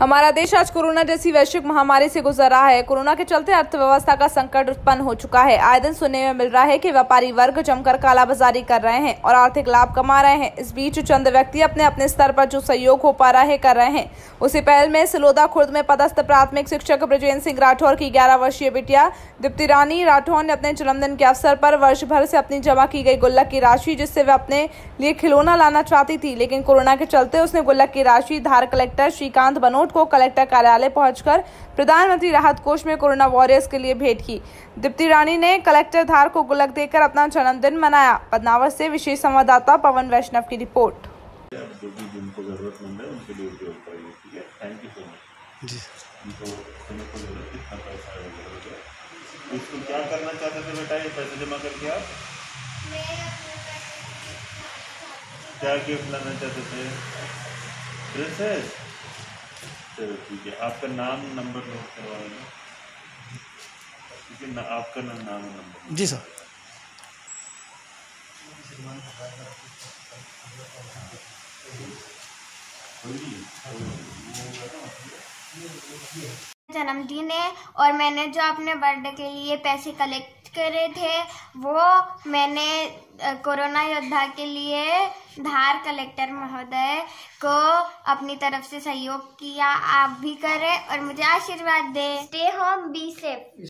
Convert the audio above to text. हमारा देश आज कोरोना जैसी वैश्विक महामारी से गुजर रहा है। कोरोना के चलते अर्थव्यवस्था का संकट उत्पन्न हो चुका है। आए दिन सुनने में मिल रहा है कि व्यापारी वर्ग जमकर कालाबाजारी कर रहे हैं और आर्थिक लाभ कमा रहे हैं। इस बीच चंद व्यक्ति अपने अपने स्तर पर जो सहयोग हो पा रहा है कर रहे हैं। उसी पहल में सिलोदा खुर्द में पदस्थ प्राथमिक शिक्षक ब्रजेंद्र सिंह राठौर की 11 वर्षीय बेटिया दीप्ति रानी राठौर ने अपने जन्मदिन के अवसर पर वर्ष भर से अपनी जमा की गई गुल्लक की राशि, जिससे वह अपने लिए खिलौना लाना चाहती थी, लेकिन कोरोना के चलते उसने गुल्लक की राशि धार कलेक्टर श्रीकांत बनोट को कलेक्टर कार्यालय पहुंचकर प्रधानमंत्री राहत कोष में कोरोना वॉरियर्स के लिए भेंट की। दीप्ति रानी ने कलेक्टर धार को गुल्लक देकर अपना जन्मदिन मनाया। पदनावर से विशेष संवाददाता पवन वैष्णव की रिपोर्ट। इसको क्या करना चाहते थे बेटा? ये पैसे जमा करके आप क्या गिफ्ट लाना चाहते थे? ड्रेसेस? चलो ठीक है, आपका नाम नंबर नोट करवाएंगे। ठीक है, आपका नाम नंबर? जी सर। जन्मदिन है और मैंने जो अपने बर्थडे के लिए पैसे कलेक्ट करे थे वो मैंने कोरोना योद्धा के लिए धार कलेक्टर महोदय को अपनी तरफ से सहयोग किया। आप भी करें और मुझे आशीर्वाद दें। Stay home, be safe.